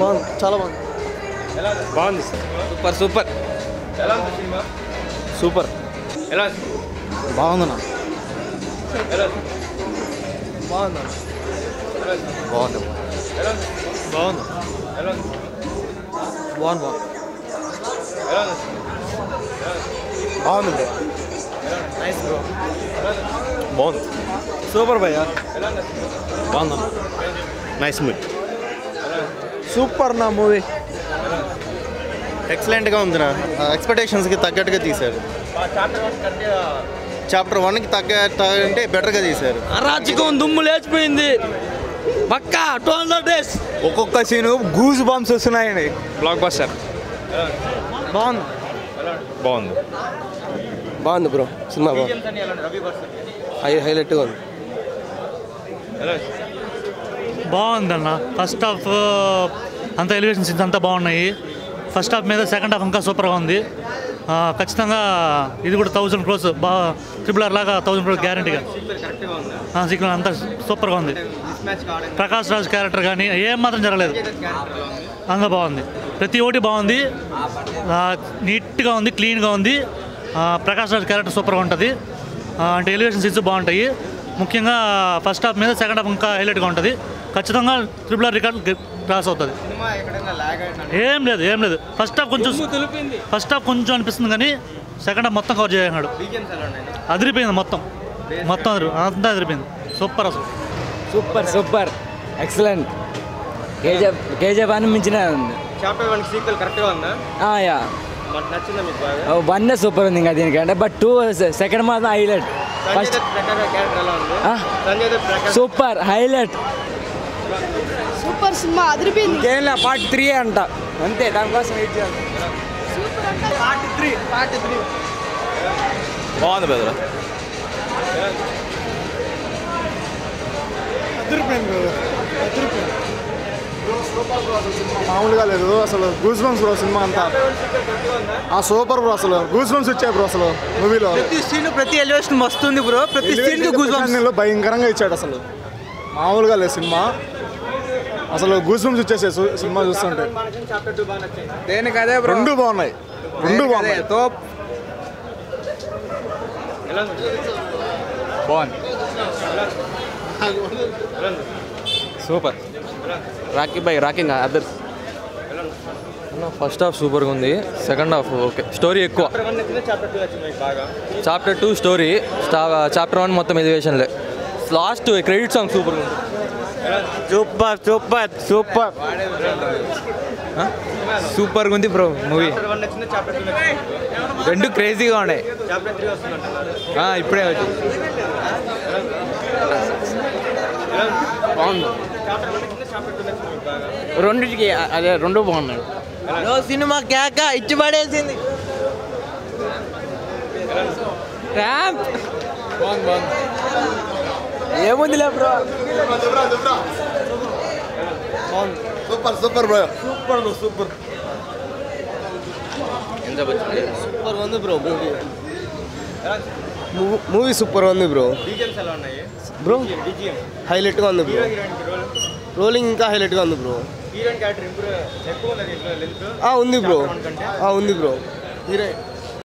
బాగుంది, చాలా బాగుంది. ఎలా బాగుంది? Super super. ఎలా ఉంది సినిమా? సూపర్. ఎలా బాగుందన్నా? ఎలా బాగుందన్నా? బాగుంది బాగుంది బాగుంది బాగుంది బాగుంది నైస్ బ్రో. బాగుంది సూపర్ భయ్యా. బాగుందమ్మా, నైస్ మూవీ, సూపర్ నా మూవీ, ఎక్సలెంట్గా ఉంది నా ఎక్స్పెక్టేషన్స్కి తగ్గట్టుగా తీశారు. చాప్టర్ వన్కి తగ్గ అంటే బెటర్గా తీశారు. అరాచకం దుమ్ము లేచిపోయింది. ఒక్కొక్క సీను గూస్ బాంబ్స్ వస్తున్నాయండి. Block buster. బాగుంది బాగుంది బాగుంది బ్రో సినిమా. హైలైట్గా ఉంది. బాగుందన్న. ఫస్ట్ హాఫ్ అంతా ఎలివేషన్ సీన్స్ అంతా బాగున్నాయి. ఫస్ట్ హాఫ్ మీద సెకండ్ హాఫ్ ఇంకా సూపర్గా ఉంది. ఖచ్చితంగా ఇది కూడా 1000 crores బాగా ట్రిపుల్ R లాగా 1000 crores గ్యారంటీగా. సీక్వెన్స్ అంతా సూపర్గా ఉంది. ప్రకాష్ రాజ్ క్యారెక్టర్ కానీ ఏం మాత్రం జరగలేదు, అంతా బాగుంది. ప్రతి ఒక్కటి బాగుంది, నీట్గా ఉంది, క్లీన్గా ఉంది. ప్రకాష్ రాజ్ క్యారెక్టర్ సూపర్గా ఉంటుంది. అంటే ఎలివేషన్ సీన్స్ బాగుంటాయి. ముఖ్యంగా ఫస్ట్ హాఫ్ మీద సెకండ్ హాఫ్ ఇంకా హైలైట్గా ఉంటుంది. ఖచ్చితంగా ట్రిపుల్ R రికార్డ్ క్రాస్ అవుతుంది. ఏం లేదు ఏం లేదు. ఫస్ట్ హాఫ్ కొంచెం అనిపిస్తుంది, కానీ సెకండ్ హాఫ్ మొత్తం కవర్ చేయగలిగాడు. అదిరిపోయింది, మొత్తం అంతా అదిరిపోయింది. సూపర్ అసలు సూపర్ సూపర్ ఎక్సలెంట్. కేజీఎఫ్ అని మించిన ఉంది. వన్ సూపర్ ఉంది ఇంకా దీనికంటే, బట్ 2 సెకండ్ మాత్రం highlight. First super highlight super cinema అదిరిపోయింది. కేవలం పార్ట్ 3 అంట, అంతే. దానికోసం వెయిట్ చేయాలి. పార్ట్ 3 బాగుంది బ్రదర్. మామూలుగా లేదు అసలు. గూస్ బంప్స్ బ్రో సినిమా అంతా. ఆ సూపర్ బ్రో, అసలు గూస్ బంప్స్ వచ్చాయి బ్రో. అసలు మూవీలో ప్రతి సీన్, ప్రతి ఎలివేషన్ వస్తుంది బ్రో. ప్రతి సీన్ గూస్ బంప్స్ భయంకరంగా ఇచ్చాడు. అసలు మామూలుగా లేదు సినిమా. అసలు గూస్ బంప్స్ వచ్చేసాయి సినిమా చూస్తుంటే. దేనికి అదే బ్రో, రెండు బాగున్నాయి, రెండు బాగున్నాయి. బాగుంది super. Rocky by rocking others. First half సూపర్గా ఉంది, సెకండ్ హాఫ్ ఓకే. స్టోరీ ఎక్కువ. చాప్టర్ 2 స్టోరీ, చాప్టర్ 1 మొత్తం ఎలివేషన్లే. లాస్ట్ క్రెడిట్ సాంగ్ సూపర్గా ఉంది. సూపర్ సూపర్ సూపర్ సూపర్గా ఉంది బ్రో మూవీ. రెండు క్రేజీగా ఉన్నాయి. ఇప్పుడే వచ్చి బాగుంది. రెండుకి అదే, రెండు బాగున్నాయి. సినిమా కేక ఇచ్చి పడేసింది. ఏముంది లే bro, super super bro, super bro super. ఎంత సూపర్ ఉంది బ్రో మూవీ. మూవీ సూపర్ ఉంది బ్రో. బ్రో హైలైట్గా ఉంది బ్రో. రోలింగ్ ఇంకా హైలైట్గా ఉంది బ్రో. ఉంది బ్రో, ఉంది బ్రో. హీరోయిన్